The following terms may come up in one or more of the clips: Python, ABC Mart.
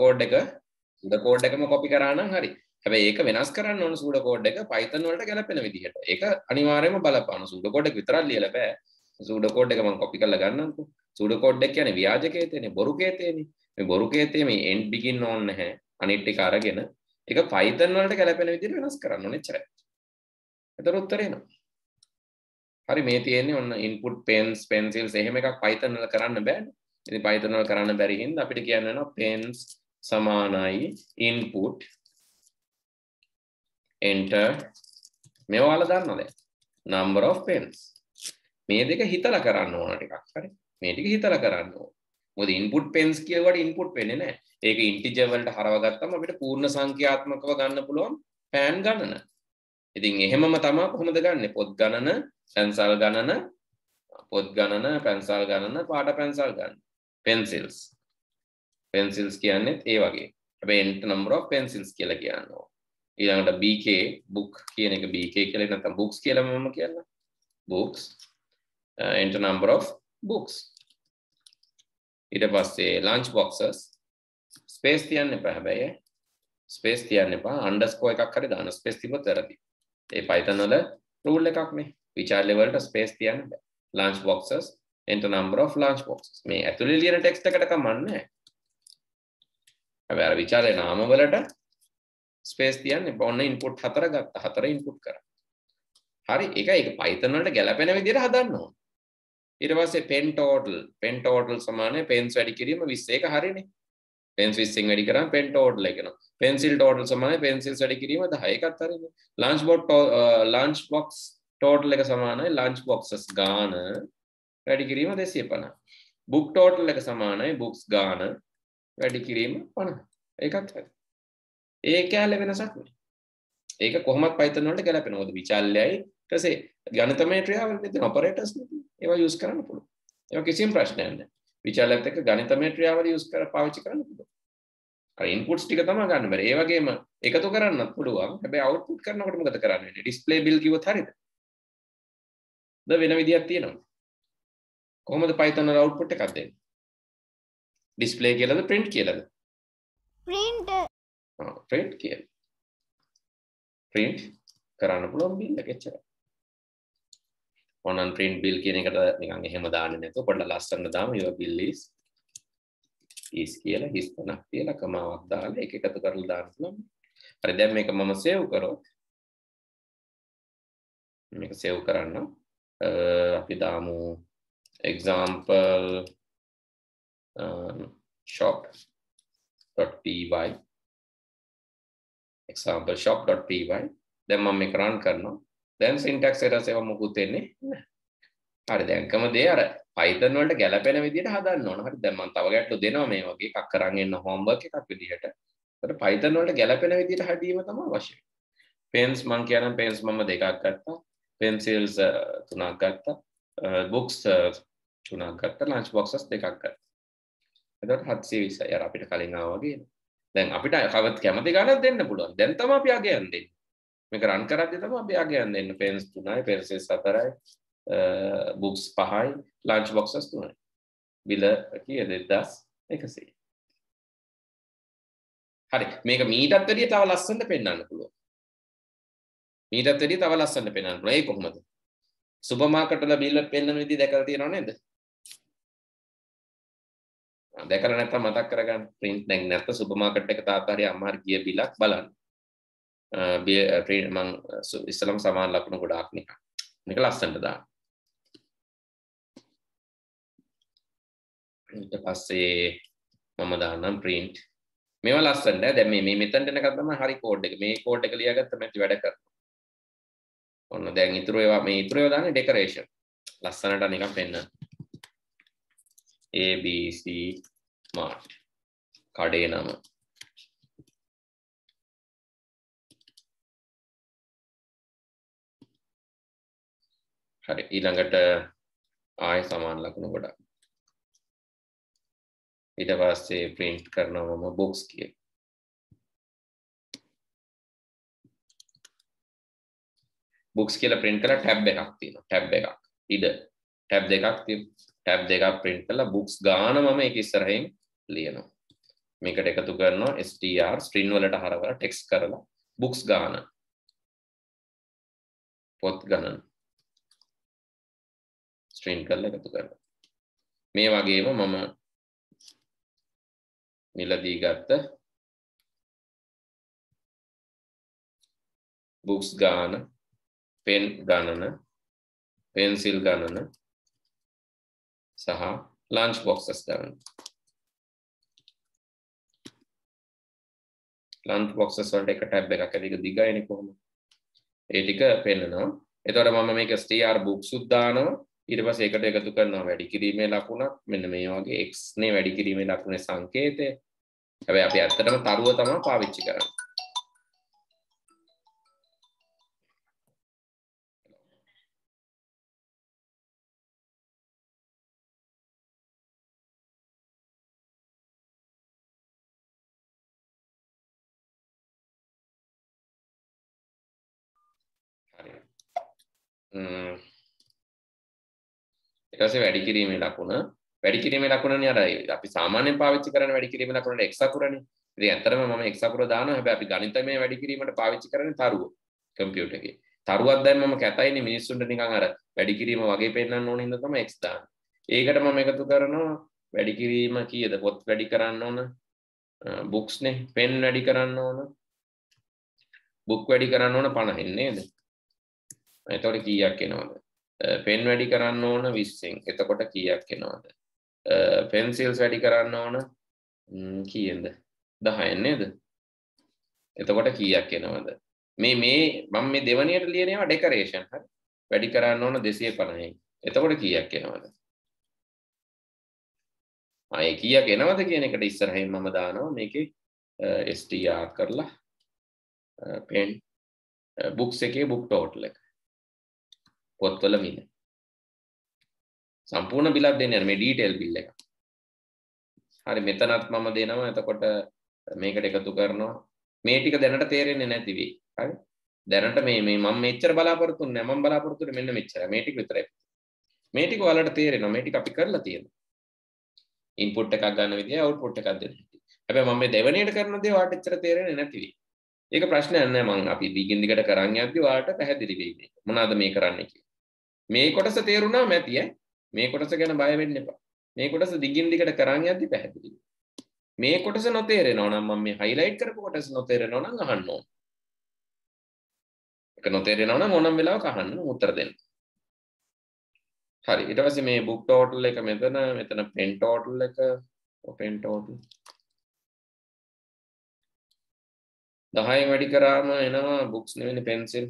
Code එක සුඩ code එකම copy කරා නම් හරි. හැබැයි ඒක වෙනස් කරන්න ඕන සුඩ කෝඩ් එක Python වලට ගැලපෙන විදිහට. ඒක අනිවාර්යයෙන්ම බලපාන සුඩ කෝඩ් එක විතරක් ලියලා බෑ. සුඩ කෝඩ් එක මම කොපි කරලා ගන්නම්කෝ. සුඩ කෝඩ් එක කියන්නේ ව්‍යාජකේතේනේ බොරුකේතේනේ. මේ බොරුකේතේ මේ end begin ඕන නැහැ. අනිත් ටික අරගෙන ඒක Python වලට ගැලපෙන විදිහට වෙනස් කරන්න ඕනේ එච්චරයි. එතකොට උත්තරේ එනවා. හරි මේ තියෙන්නේ ඔන්න input pens pencils එහෙම එකක් Python වල කරන්න බෑනේ. ඉතින් Python වල කරන්න බැරි හින්දා අපිට කියන්න වෙනවා pens සමානයි input enter මේ ඔයාලා දන්නවද number of pens මේ දෙක හිතලා කරන්න ඕන ටිකක් හරි මේ ටික හිතලා කරන්න ඕන මොකද input pens කියවට input වෙන්නේ නැහැ ඒක integer වලට හරව ගත්තම අපිට පූර්ණ සංඛ්‍යාත්මකව ගන්න පුළුවන් pan ගණන ඉතින් එහෙමම තමයි කොහොමද ගන්නෙ පොත් ගණන පැන්සල් ගණන පොත් ගණන පැන්සල් ගණන පාට පැන්සල් ගන්න pencils pencils කියන්නේත් ඒ වගේ හැබැයි int number of pencils කියලා කියනවා ඊළඟට bk book කියන එක bk කියලා නැත්නම් books කියලා මම කියනවා books int number of books ඊට පස්සේ lunch boxes space තියන්න එපා හැබැයි space තියන්න එපා underscore එකක් හරි දාන්න space තිබ්බොත් වැරදි ඒ python වල rule එකක් නේ විචාර්ය වලට space තියන්න බෑ lunch boxes int number of lunch boxes මේ ඇතුලේ ලියන text එකට කමන්නේ අර විචාරේ නාම වලට ස්පේස් තියන්න එපා. ඔන්න ඉන්පුට් හතර ගත්තා. හතර ඉන්පුට් කරා. හරි. ඒක Python වලට ගැලපෙන විදිහට හදන්න ඕන. ඊට පස්සේ pen total සමානයි pens වැඩි කිරීම 20. ඒක හරිනේ. pens 20න් වැඩි කරාම pen total එකනවා. pencil total සමානයි pencils වැඩි කිරීම 10. ඒකත් හරිනේ. lunch box total එක සමානයි lunch boxes ගාන වැඩි කිරීම 250. book total එක සමානයි books ගාන වැඩි කිරීම 50. ඒකත් හරි. ඒක ඇලෙ වෙනසක් නේ. ඒක කොහොමවත් Python වලට ගැලපෙන්නේ. මොකද විචල්යයි ඊට පස්සේ ගණිතමය ක්‍රියාවල් තියෙන ඔපරේටර්ස් නේ. ඒවා යූස් කරන්න පුළුවන්. ඒක කිසිම ප්‍රශ්නයක් නැහැ. විචල්යත් එක්ක ගණිතමය ක්‍රියාවල් යූස් කර පාවිච්චි කරන්න පුළුවන්. අර ඉන්පුට්ස් ටික තමයි ගන්න බෑ. ඒ වගේම එකතු කරන්නත් පුළුවන්. හැබැයි අවුට්පුට් කරනකොට මොකද කරන්න වෙන්නේ? ඩිස්ප්ලේ බිල් කිව්වොත් හරියද? ද වෙන විදියක් තියෙනවා. කොහොමද Python වල අවුට්පුට් එකක් දෙන්නේ? ඩිස්ප්ලේ කියලාද print කියලාද? print print किया, print कराना पुलों बिल लगे चला, ऑनलाइन print बिल किए निकटा निकांगे हैं मदाने ने तो पढ़ला लास्ट टाइम दाम ये बिल लिस्ट, इस किया ला इस पना किया ला कमावा दाले एक एक तो कर लार ना, अरे देख मेरे कमाम सेव करो, मेरे सेव कराना, आपके दामो, example, shop, dot py example shop.py දැන් මම මේක run කරනවා දැන් syntax errors ඒවා මොකුත් එන්නේ නැහැ හරි දැන් කොහමද ඒ අර python වලට ගැලපෙන විදිහට හදන්න ඕන හරි දැන් මම තව ගැටලු දෙනවා මේ වගේ එකක් කරන් එන්න homework එකක් විදිහට ඒකට python වලට ගැලපෙන විදිහට හදීම තමයි අවශ්‍ය pens මම කියනවා pens මම දෙකක් ගත්තා pencils තුනක් ගත්තා books තුනක් ගත්තා lunch boxes දෙකක් ගත්තා එතකොට 720යි අර අපිට කලින් ආවා වගේ දැන් අපිට කවද කැමති ගණන් දෙන්න පුළුවන්. දැන් තමයි අපි අගයන් දෙන්නේ. මේක රන් කරද්දී තමයි අපි අගයන් දෙන්නේ. pens 3යි, pencils 4යි, books 5යි, lunch boxes 3යි. බිල කීයද? 2100. හරි. මේක මීටත් වැඩිය තව ලස්සනට පෙන්වන්න පුළුවන්. මීටත් වැඩිය තව ලස්සනට පෙන්වන්න පුළුවන්. ඒ කොහොමද? සුපර් මාකට් වල බිල් පෙන්වන විදිහ දැකලා තියෙනව නේද? දැකලා නැත්තම් මතක් කරගන්න print දැන් නැත්නම් සුපර් මාකට් එක තාත්තා හරි අම්මා හරි ගිය බිලක් බලන්න. මම ඉස්සලම සමාන ලකුණු ගොඩාක් නිකන්. මේක ලස්සනට දාන්න. ඊට පස්සේ මම දාන්නම් print. මේවා ලස්සනද? දැන් මේ මෙතනට එනකම් තමයි හරි කෝඩ් එක. මේ කෝඩ් එක ලියාගත්තම ඇති වැඩ කරනවා. ඔන්න දැන් ඊතර ඒවා මේ ඊතර ඒවා දාන්නේ decoration. ලස්සනට නිකන් පෙන්නන්න. A B C Mart කඩේ නම හරි ඊළඟට ආය සමාන ලකුණු ගොඩක් ඊට පස්සේ print කරනවා මම box කියලා box කියලා print කරලා tab එකක් තියෙනවා tab එකක් ඉඩ tab දෙකක් තියෙනවා tab දෙකක් print කරලා books ගාන මම ඒක ඉස්සරහින් ලියනවා මේකට එකතු කරනවා str string වලට හරවලා text කරලා books ගාන පොත් ගණන string කරලා එකතු කරනවා. මේ වගේම මම මිලදී ගත්ත books ගාන pen ගණන pencil ගණන සහ lunch boxes ගණන. lunch boxes වලට එක tab එකක් ඇවිත් දිගයිනේ කොහොමද? ඒ ටික පෙන්නනවා. එතකොට මම මේක str books උත් දානවා. ඊට පස්සේ ඒකට එකතු කරනවා වැඩි කිරීමේ ලකුණක්. මෙන්න මේ වගේ x නේ වැඩි කිරීමේ ලකුණේ සංකේතය. හැබැයි අපි ඇත්තටම තරුව තමයි පාවිච්චි කරන්නේ. ඊට පස්සේ වැඩි කිරීමේ ලකුණනේ අර අපි සාමාන්‍යයෙන් පාවිච්චි කරන වැඩි කිරීමේ ලකුණට x අකුරනේ. ඉතින් ඇත්තටම මම x අකුර දානවා. හැබැයි අපි ගණිතමය වැඩි කිරීමට පාවිච්චි කරන්නේ තරුව කම්පියුටර් එකේ. තරුවක් දැන් මම කැතයිනේ මිනිස්සුන්ට නිකන් අර වැඩි කිරීම වගේ පෙන්නන්න ඕන හින්දා තමයි x දාන්නේ. ඒකට මම එකතු කරනවා වැඩි කිරීම කීයද? පොත් වැඩි කරන්න ඕන. books නේ. pen වැඩි කරන්න ඕන. book වැඩි කරන්න ඕන 50 නේද? එතකොට කීයක් එනවද? පෙන් වැඩි කරන්න ඕන 20න්. එතකොට කීයක් එනවද? pencils වැඩි කරන්න ඕන කීයෙන්ද? 10න් නේද? එතකොට කීයක් එනවද? මේ මම මේ දෙවණියට ලියන ඒවා ඩෙකරේෂන් හරි. වැඩි කරන්න ඕන 250යි. එතකොට කීයක් එනවද? ආයේ කීයක් එනවද කියන එකට ඉස්සරහින් මම දානවා මේකේ str කරලා pen books එකේ book total එක. පොත්වල මිල සම්පූර්ණ බිලක් දෙන්නේ මේ ඩීටේල් බිල් එක. හරි මෙතනත් මම දෙනවා. එතකොට මේකට එකතු කරනවා. මේ ටික දැනට තේරෙන්නේ නැති වෙයි. හරි දැනට මේ මම මෙච්චර බලාපොරොත්තු නැහැ. මම බලාපොරොත්තු වෙන්නේ මෙන්න මෙච්චර. මේ ටික විතරයි. මේ ටික ඔයාලට තේරෙනවා. මේ ටික අපි කරලා තියෙනවා. ඉන්පුට් එකක් ගන්න විදිය අවුට්පුට් එකක් දෙන්න හැටි. හැබැයි මම මේ දෙවණියට කරන දේ ඔයාලට එච්චර තේරෙන්නේ නැති වෙයි. ඒක ප්‍රශ්නයක් නෑ. මම අපි දිගින් දිගට කරන් යද්දි ඔයාලට පැහැදිලි වෙයි මේක. මොනවාද මේ කරන්නේ කියලා. මේ කොටස තේරුණා මැතිය. මේ කොටස ගැන බය වෙන්න එපා. මේ කොටස දිගින් දිගට කරන් යද්දි පැහැදිලි. මේ කොටස නොතේරෙනවා නම් මම මේ highlight කරපු කොටස නොතේරෙනවා නම් අහන්න ඕන. ඒක නොතේරෙනවා නම් ඕනම වෙලාවක අහන්න උත්තර දෙන්න. හරි ඊට පස්සේ මේ book total එක මෙතන pen total එක pen total 10න් වැඩි කරාම එනවා books නෙවෙයි pencil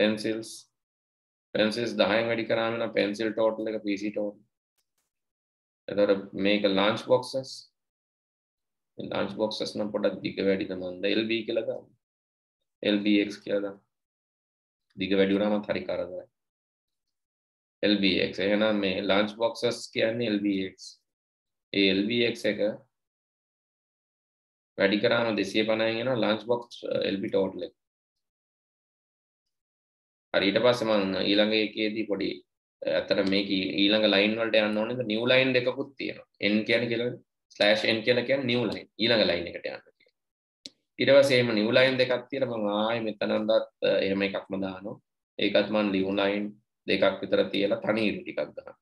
pencils 10න් වැඩි කරාම නම් pencil total එක pc total. එතකොට මේක lunch boxes නම් පොඩක් දිග වැඩිද මන්ද lb කියලා දාන්න. lbx කියලා දාන්න. දිග වැඩි වුණාම හරි කරදරයි. lbx එහෙනම් මේ lunch boxes කියන්නේ lbx. ඒ lbx එක වැඩි කරාම 250න් එනවා lunch box lb total එක. හරි ඊට පස්සේ මම ඊළඟ එකේදී පොඩි අතන මේක ඊළඟ ලයින් වලට යන්න ඕනේ. new line දෙකකුත් තියෙනවා. n කියන්නේ කියලාද /n කියලා කියන්නේ new line. ඊළඟ ලයින් එකට යන්න කියලා. ඊට පස්සේ එහෙම new line දෙකක් තියෙනවා. මම ආයේ මෙතනවත් එහෙම එකක්ම දානවා. ඒකත් මම new line දෙකක් විතර තියලා තනි ඉරි ටිකක් දානවා.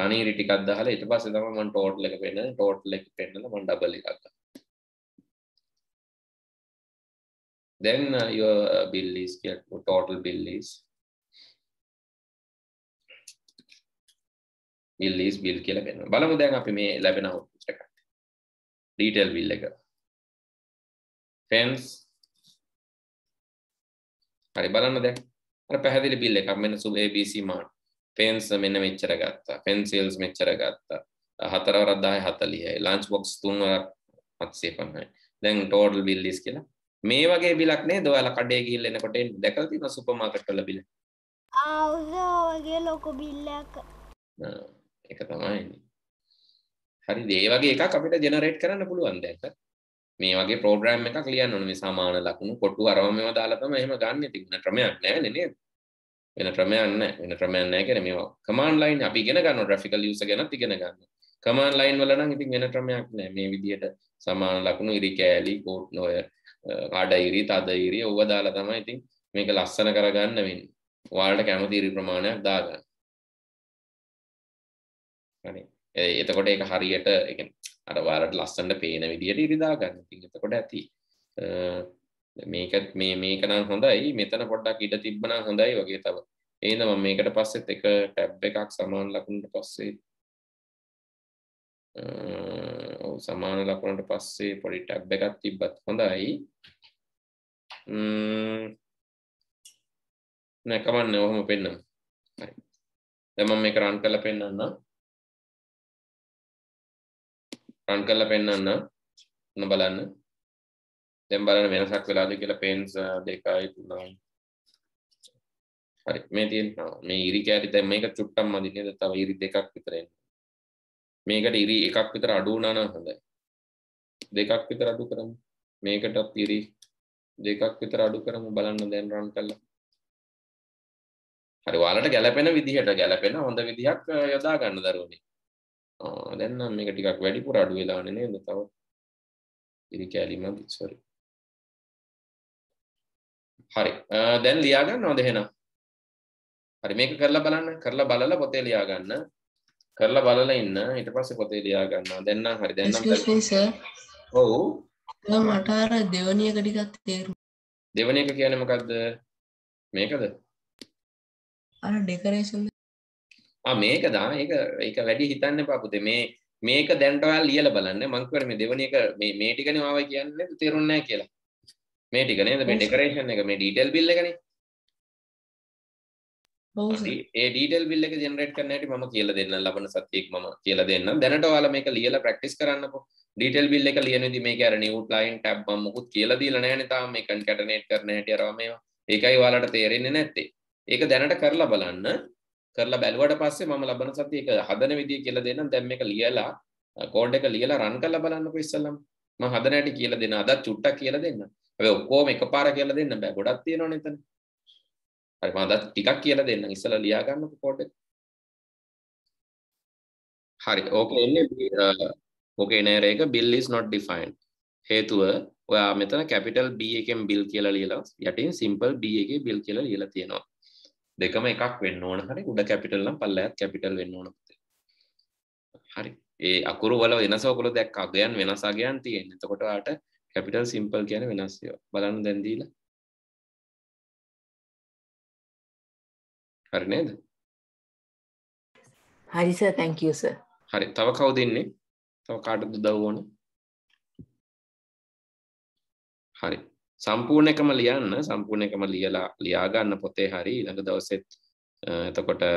තනීරි ටිකක් දාලා ඊට පස්සේ තමයි මම ටෝටල් එක පෙන්නන. ටෝටල් එක පෙන්නලා මම ඩබල් එකක් ගන්නවා. then your bill is get total bill කියලා වෙනවා. බලමු දැන් අපි මේ ලැබෙන output එකට. detail bill එක. pens හරි බලන්න දැන්. අර පැහැදිලි bill එකක් මෙන්න සුබ ABC mart. pens මෙන්න මෙච්චර ගත්තා. pencils මෙච්චර ගත්තා. 4වරක් 1040යි. lunch box 3වරක් 750යි. දැන් total bill is කියලා මේ වගේ බිලක් නේද ඔයාලා කඩේ ගිහින් එනකොට දැකලා තියෙනවා සුපර් මාකට් වල බිල. ආ ඔයගේ ලොකු බිල්ලක්. ඒක තමයි. හරිද? ඒ වගේ එකක් අපිට ජෙනරේට් කරන්න පුළුවන් දැන්. මේ වගේ ප්‍රෝග්‍රෑම් එකක් ලියන්න ඕනේ මේ සමාන ලකුණු කොටු අරම මේවා දාලා තමයි එහෙම ගන්න ඉතින් වෙන ක්‍රමයක් නැහැ නේ නේද වෙන ක්‍රමයක් නැහැ වෙන ක්‍රමයක් නැහැ කියන්නේ මේවා command line අපි ඉගෙන ගන්නවා graphical user ගැනත් ඉගෙන ගන්නවා command line වල නම් ඉතින් වෙන ක්‍රමයක් නැහැ මේ විදියට සමාන ලකුණු ඉරි කෑලි කෝට් නොය කාඩ ඉරි තද ඉරි ඕවා දාලා තමයි ඉතින් මේක ලස්සන කරගන්න වෙන්නේ ඔයාලට කැමති ඉරි ප්‍රමාණයක් දාගන්න හරි එතකොට ඒක හරියට ඒ කියන්නේ අර වාරට ලස්සනට පේන විදියට ඉරි දා ගන්න. ඉතින් එතකොට ඇති. මේකත් මේක නම් හොඳයි. මෙතන පොඩ්ඩක් ඉඩ තිබ්බනම් හොඳයි වගේ තව. එහෙනම් මම මේකට පස්සෙත් එක ටැබ් එකක් සමාන ලකුණට පස්සේ සමාන ලකුණට පස්සේ පොඩි ටැබ් එකක් තිබ්බත් හොඳයි. නෑ කමන්නේ ඔහොම පෙන්නන්න. හරි. දැන් මම මේක රන් කරලා පෙන්නන්නම්. रन करला पेन अन्ना नबलान दें बालन मेरा साथ वेला दे के ला पेन्स देखा है तूना अरे मैं तेरे ना मैं इरी क्या रिता मैं का चुट्टा मारी नहीं देता वाई इरी देखा कितने मैं का इरी एकाक कितना आडू ना ना होता है देखा कितना आडू करम मैं का टप इरी देखा कितना आडू करम बालन न दें रन करला अरे वाला टा गैला पे දැන් නම් මේක ටිකක් වැඩිපුර අඩු වෙලා නේද තව ඉරි කැලි මදි sorry හරි දැන් ලියා ගන්නවද එහෙනම් හරි මේක කරලා බලන්න කරලා බලලා පොතේ ලියා ගන්න කරලා බලලා ඉන්න ඊට පස්සේ පොතේ ලියා ගන්නවා දැන් නම් හරි දැන් නම් සර් ඔව් මට අර දෙවෙනි එක ටිකක් තේරුම් දෙවෙනි එක කියන්නේ මොකද්ද මේකද අර ඩෙකරේෂන් ආ මේක දා ඒක වැඩි හිතන්න එපා පුතේ මේ මේක දැන්ට ඔයාලා ලියලා බලන්න මම කියවර මේ දෙවෙනි එක මේ ටිකනේ ආවයි කියන්නේ තේරුන්නේ නැහැ කියලා මේ ටික නේද මේ ඩෙකරේෂන් එක මේ ඩීටේල් බිල් එකනේ හොඳයි ඒ ඩීටේල් බිල් එක ජෙනරේට් කරන්න හැටි මම කියලා දෙන්නම් ලබන සතියේක මම කියලා දෙන්නම් දැනට ඔයාලා මේක ලියලා ප්‍රැක්ටිස් කරන්නකෝ ඩීටේල් බිල් එක ලියනදී මේකේ අර නිව් ක්ලයින්ට් ටැබ් මම මොකුත් කියලා දීලා නැහැ නේ තාම මේ කන්කැටනේට් කරන්න හැටි අරවා මේවා ඒකයි ඔයාලට තේරෙන්නේ නැත්තේ ඒක දැනට කරලා බලන්න කරලා බැලුවට පස්සේ මම ලබන සතියේ ඒක හදන විදිය කියලා දෙන්නම් දැන් මේක ලියලා කෝඩ් එක ලියලා රන් කරලා බලන්නකෝ ඉස්සල්ලාම මම හදන හැටි කියලා දෙන්න අදත් චුට්ටක් කියලා දෙන්න හැබැයි ඔක්කොම එකපාර කියලා දෙන්න බෑ ගොඩක් තියෙනවනේ එතන හරි මම අදත් ටිකක් කියලා දෙන්නම් ඉස්සල්ලා ලියා ගන්නකෝ කෝඩ් එක හරි ඕකේ එන්නේ ඕකේ නේර එක bill is not defined හේතුව ඔයා මෙතන capital B එකෙන් bill කියලා ලියලා යටින් simple B එකේ bill කියලා ලියලා තියෙනවා देखा मैं काक वेन नोन हरे उड़ा कैपिटल ना पल्ला कैपिटल वेन नोन हरे ये अकुरु वाला वेनसा वाकुलो देख कागयान वेनसा गयान ती है तो कोटा आटा कैपिटल सिंपल क्या ने वेनसियो बालानु दें दीला हरे ने द हरी सर थैंक यू सर हरे तवकाउ दिन ने तवकाट दुदाव वाने हरे संपूर्ण कमलिया ना संपूर्ण कमलिया ला लियागा ना पोते हरी इलाके दावसे तो कोटा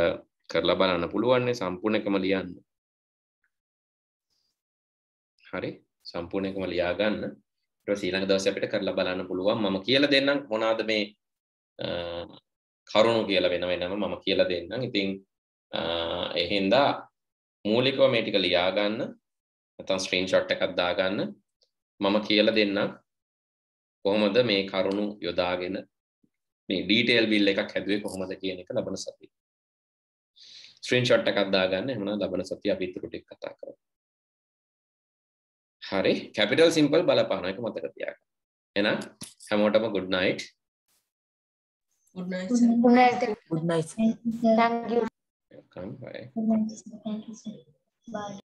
करला बाला ना पुलवान ने संपूर्ण कमलिया हरे संपूर्ण कमलियागा ना तो इलाके दावसे अपने करला बाला ना पुलवान मामा कियला देना मोनाद में खारों कियला बेना बेना मामा कियला देना इतिंग ऐहिंदा मूलिक व मेटिकल यागा ना अतं स्क्रीनशॉट टक दागा ना मामा कियला देना කොහොමද මේ කරුණු යොදාගෙන මේ ඩීටේල් බිල් එකක් හැදුවේ කොහොමද කියන එක ලබන සතියේ ස්ක්‍රීන්ෂොට් එකක් දාගන්න එහෙනම් ලබන සතියේ අපි ඊටු ටික කතා කරමු. හරි කැපිටල් සිම්පල් බලපාන එක මතක තියාගන්න. එහෙනම් හැමෝටම good night. Good night. Good night. Good night. Thank you. Welcome. Bye. Good night. Thank you. Bye.